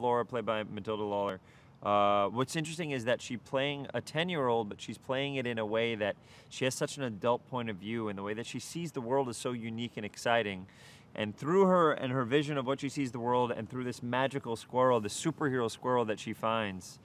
Laura, played by Matilda Lawler. What's interesting is that she's playing a 10-year-old, but she's playing it in a way that she has such an adult point of view, and the way that she sees the world is so unique and exciting. And through her and her vision of what she sees the world, and through this magical squirrel, the superhero squirrel that she finds,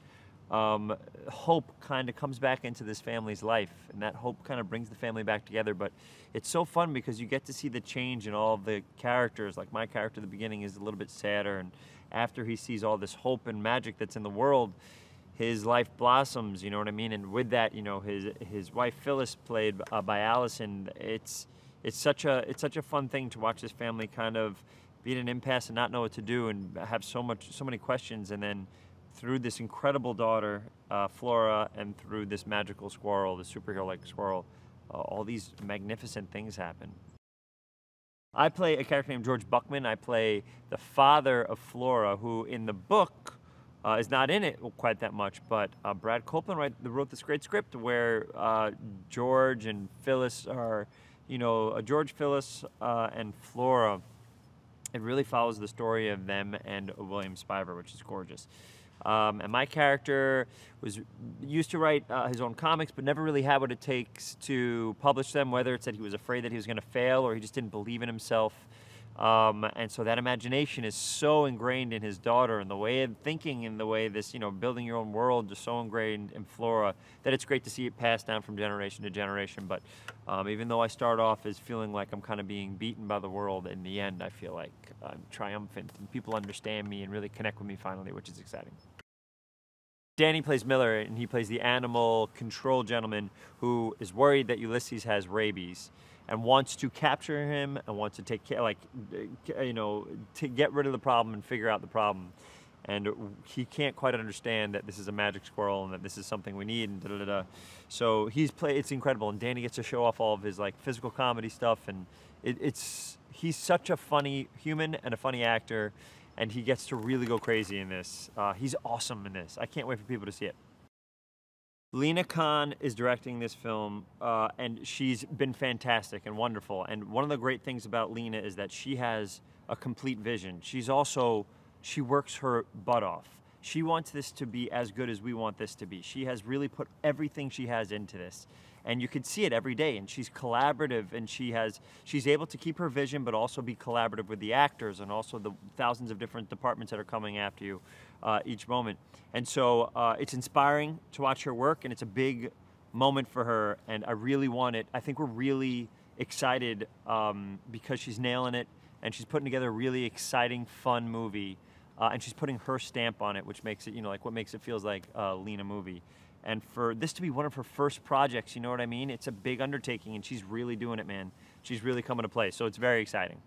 hope kind of comes back into this family's life, and that hope kind of brings the family back together. But it's so fun because you get to see the change in all of the characters. Like my character at the beginning is a little bit sadder, and after he sees all this hope and magic that's in the world, his life blossoms, you know what I mean? And with that, you know, his wife Phyllis, played by Allison, it's such a fun thing to watch this family kind of be at an impasse and not know what to do and have so many questions, and then through this incredible daughter, Flora, and through this magical squirrel, the superhero-like squirrel, all these magnificent things happen. I play a character named George Buckman. I play the father of Flora, who in the book is not in it quite that much, but Brad Copeland wrote this great script where George and Phyllis are, you know, George, Phyllis, and Flora. It really follows the story of them and William Spiver, which is gorgeous. And my character used to write his own comics, but never really had what it takes to publish them, whether it's that he was afraid that he was going to fail or he just didn't believe in himself. And so that imagination is so ingrained in his daughter, and the way of thinking, and the way this, you know, building your own world is so ingrained in Flora, that it's great to see it passed down from generation to generation. But even though I start off as feeling like I'm kind of being beaten by the world, in the end I feel like I'm triumphant and people understand me and really connect with me finally, which is exciting. Danny plays Miller, and he plays the animal control gentleman who is worried that Ulysses has rabies and wants to capture him and wants to take care, like, you know, to get rid of the problem and figure out the problem. And he can't quite understand that this is a magic squirrel and that this is something we need, and da da da. So it's incredible, and Danny gets to show off all of his like physical comedy stuff, and he's such a funny human and a funny actor. And he gets to really go crazy in this. He's awesome in this. I can't wait for people to see it. Lena Khan is directing this film, and she's been fantastic and wonderful. And one of the great things about Lena is that she has a complete vision. She works her butt off. She wants this to be as good as we want this to be. She has really put everything she has into this. And you can see it every day, and she's collaborative, and she's able to keep her vision but also be collaborative with the actors and also the thousands of different departments that are coming after you each moment. And so it's inspiring to watch her work, and it's a big moment for her, and I really want it. I think we're really excited because she's nailing it, and she's putting together a really exciting, fun movie, and she's putting her stamp on it, which makes it, you know, like what makes it feels like a Lena movie. And for this to be one of her first projects, you know what I mean? It's a big undertaking, and she's really doing it, man. She's really coming to play, so it's very exciting.